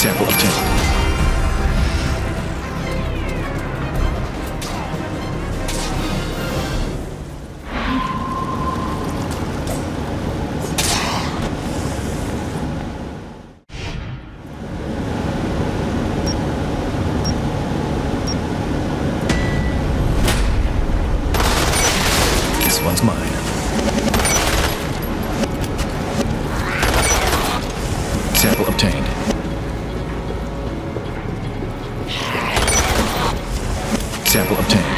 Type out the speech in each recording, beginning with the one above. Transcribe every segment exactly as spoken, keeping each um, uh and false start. Sample obtained. Sample obtained.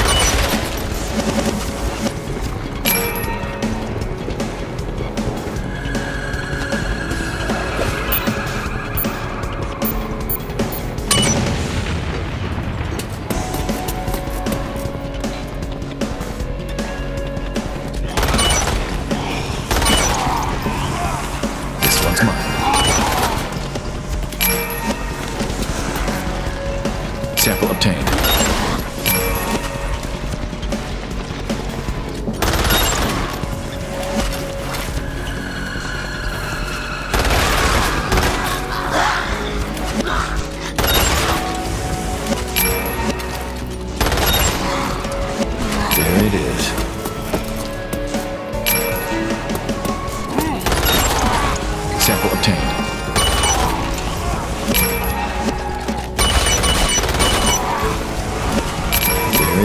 There it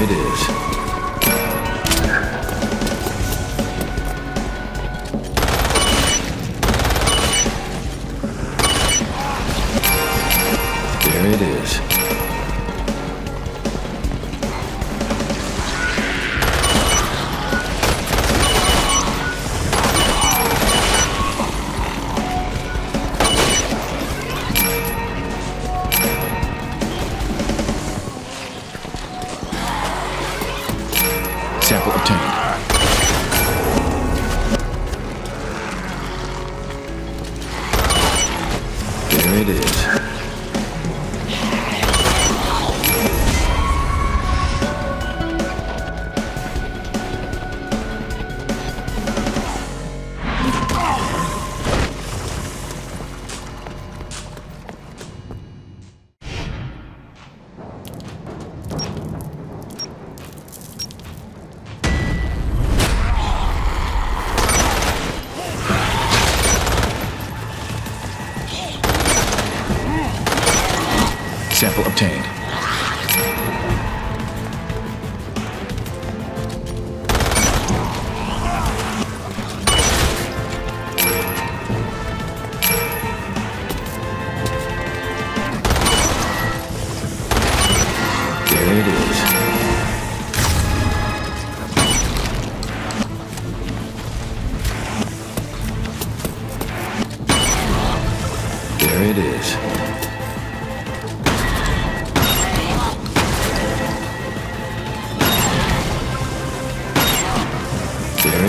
is. There it is.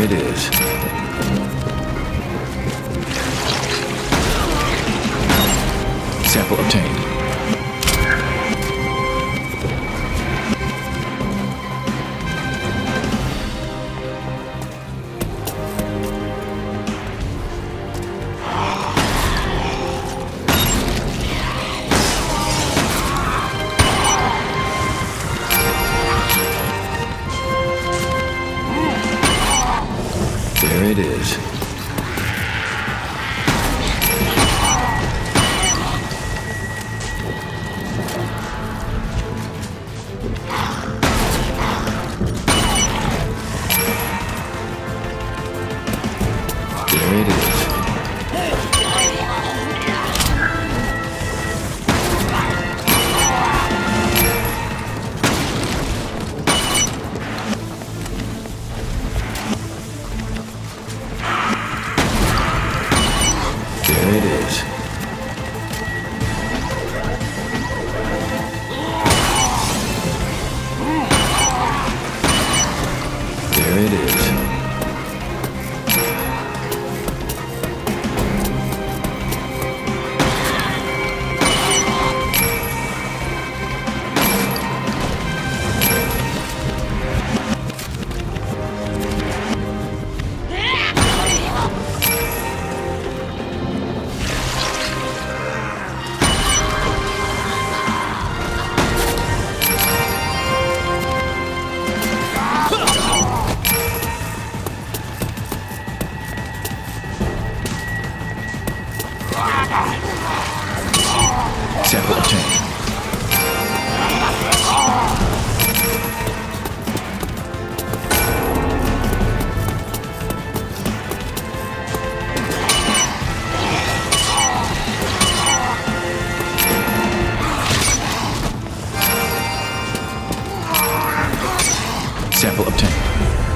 It is. Sample obtained. It is. There it is. Sample obtained. Sample obtained.